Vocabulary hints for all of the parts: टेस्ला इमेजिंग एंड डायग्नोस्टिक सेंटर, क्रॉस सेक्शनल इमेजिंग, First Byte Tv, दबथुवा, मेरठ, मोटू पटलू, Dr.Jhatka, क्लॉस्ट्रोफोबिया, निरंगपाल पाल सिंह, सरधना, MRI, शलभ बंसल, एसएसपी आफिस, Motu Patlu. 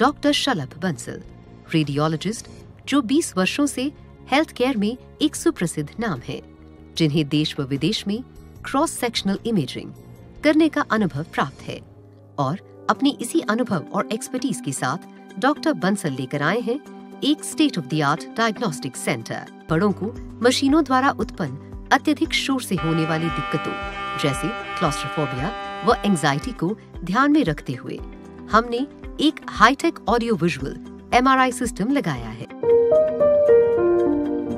Doctor शलभ बंसल, radiologist जो 20 वर्षों से हेल्थ केयर में एक सुप्रसिद्ध नाम है, जिन्हें देश व विदेश में क्रॉस सेक्शनल इमेजिंग करने का अनुभव प्राप्त है। और अपने इसी अनुभव और एक्सपर्टीज के साथ डॉक्टर बंसल लेकर आए हैं एक state of the art diagnostic centre, बड़ों को मशीनों द्वारा उत्पन्न अत्यधिक शोर से होने वाली दिक्कतों जैसे क्लॉस्ट्रोफोबिया व एंजाइटी को ध्यान में रखते हुए हमने एक hi tech audio visual MRI system लगाया है।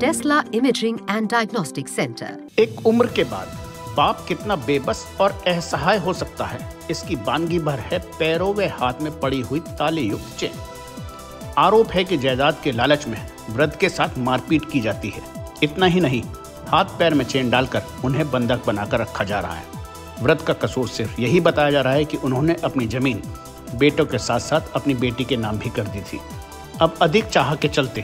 टेस्ला इमेजिंग एंड डायग्नोस्टिक सेंटर। एक उम्र के बाद बाप कितना बेबस और असहाय हो सकता है, इसकी बानगी भर है पैरों व हाथ में पड़ी हुई ताले युक्त चेन। आरोप है कि जायदाद के लालच में वृद्ध के साथ मारपीट की जाती है। इतना ही नहीं, हाथ पैर में चेन डालकर उन्हें बंधक बनाकर रखा जा रहा है। वृद्ध का कसूर सिर्फ यही बताया जा रहा है कि उन्होंने अपनी जमीन बेटों के साथ साथ अपनी बेटी के नाम भी कर दी थी। अब अधिक चाह के चलते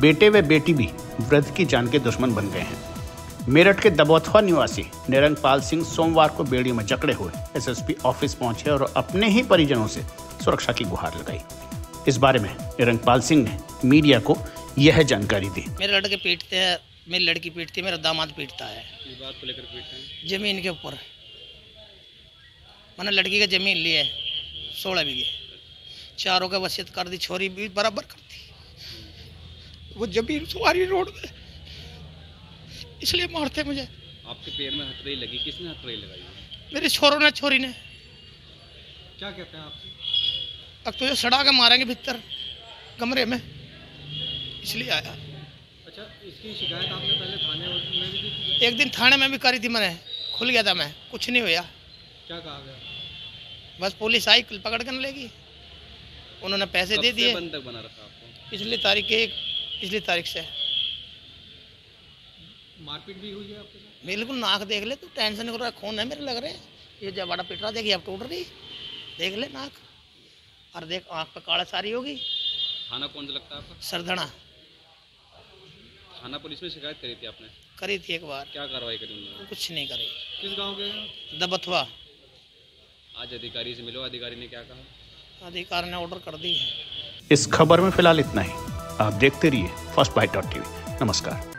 बेटे व बेटी भी वृद्ध की जान के दुश्मन बन गए हैं। मेरठ के दबथुवा निवासी निरंगपाल सिंह सोमवार को बेड़ी में जकड़े हुए SSP ऑफिस पहुंचे और अपने ही परिजनों से सुरक्षा की गुहार लगाई। इस बारे में निरंगपाल सिंह ने मीडिया को यह जानकारी दी। मेरे लड़के पीटते हैं, मेरी लड़की पीटती है, मेरा दामाद पीटता है। ये बात को लेकर पीटते हैं जमीन के ऊपर, मैंने लड़की का जमीन ली है 16 बीघे, चारों का वसीयत कर दी, छोरी भी बराबर करती, वो जमीन सुवारी रोड में, इसलिए मारते मुझे। आपके पैर में हथकड़ी लगी, किसने हथकड़ी लगाई? मेरे छोरों ने, छोरी ने। क्या कहते हैं आपसे? अब तुझे सड़ा के मारेंगे भीतर कमरे में, इसलिए आया। अच्छा, इसकी शिकायत आपने पहले थाने में भी दी थी? एक दिन थाने में भी करी थी मैंने, खुल गया था मैं, कुछ नहीं हुआ। क्या कहा गया? बस पुलिस आई, पकड़ कर लेगी। उन्होंने पैसे दे दिए। बंधक बना रखा आपको पिछली तारीख से। मारपीट भी हुई है आपके साथ? बिल्कुल, नाक देख ले तू, टेंशन हो रहा है, खून है मेरे लग रहे हैं, ये जबाड़ा पिट रहा, देखिए आप टूट रही, देख ले नाक, और देख आँख पे काला सारी होगी। थाना कौन सा लगता है आपका? सरधना। थाना पुलिस में शिकायत करी थी आपने? करी थी एक बार। क्या कार्रवाई करी उन्होंने? कुछ नहीं करी। किस गांव के? दबथुवा। आज अधिकारी से मिलो, अधिकारी ने क्या कहा? अधिकारी ने ऑर्डर कर दी है। इस खबर में फिलहाल इतना ही। आप देखते रहिए फर्स्ट बाइट टीवी। नमस्कार।